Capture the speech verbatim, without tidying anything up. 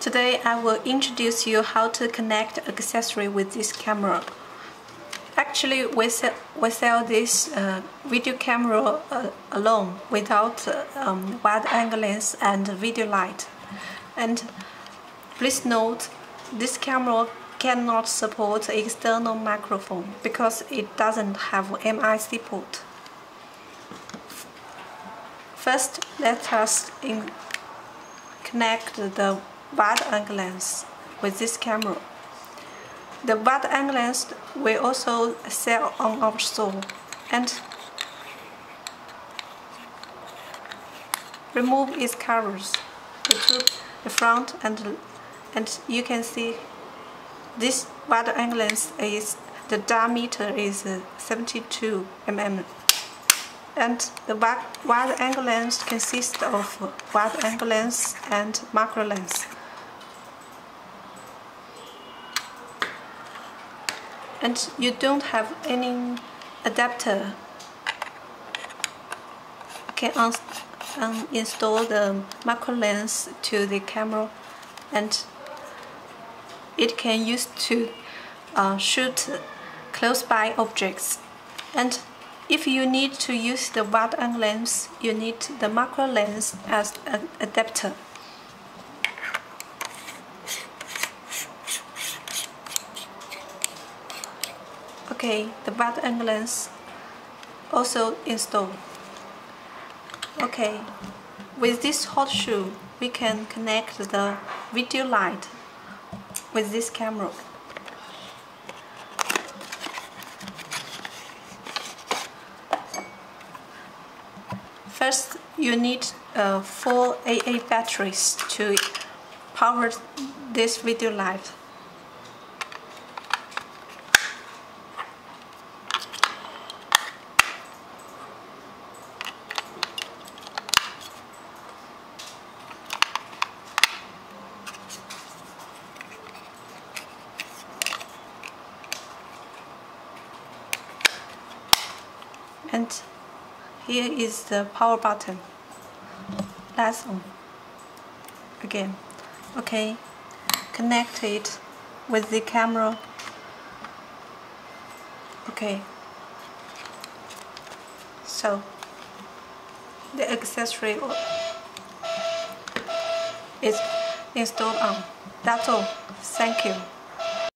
Today I will introduce you how to connect accessory with this camera. Actually, we sell, we sell this uh, video camera uh, alone without uh, um, wide angle lens and video light. And please note, this camera cannot support external microphone because it doesn't have M I C port. First, let us in connect the wide angle lens with this camera. The wide angle lens we also sell on our store. And remove its covers, the front and and you can see this wide angle lens is the diameter is seventy-two millimeters, and the wide, wide angle lens consists of wide angle lens and macro lens. And you don't have any adapter. You can un un install the macro lens to the camera, and it can use to uh, shoot close by objects. And if you need to use the wide angle lens, you need the macro lens as an adapter. Okay, the wide angle lens also installed. Okay, with this hot shoe, we can connect the video light with this camera. First, you need uh, four double A batteries to power this video light. And here is the power button. That's on again. Okay, connect it with the camera. Okay, so the accessory is installed on. That's all. Thank you.